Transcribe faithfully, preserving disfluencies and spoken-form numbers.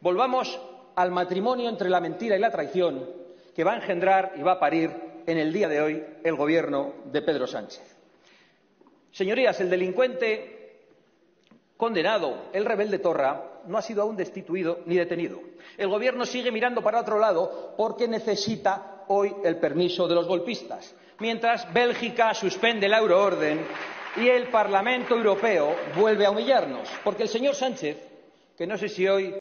Volvamos al matrimonio entre la mentira y la traición que va a engendrar y va a parir en el día de hoy el gobierno de Pedro Sánchez. Señorías, el delincuente condenado, el rebelde Torra, no ha sido aún destituido ni detenido. El gobierno sigue mirando para otro lado porque necesita hoy el permiso de los golpistas, mientras Bélgica suspende la euroorden y el Parlamento Europeo vuelve a humillarnos, porque el señor Sánchez, que no sé si hoy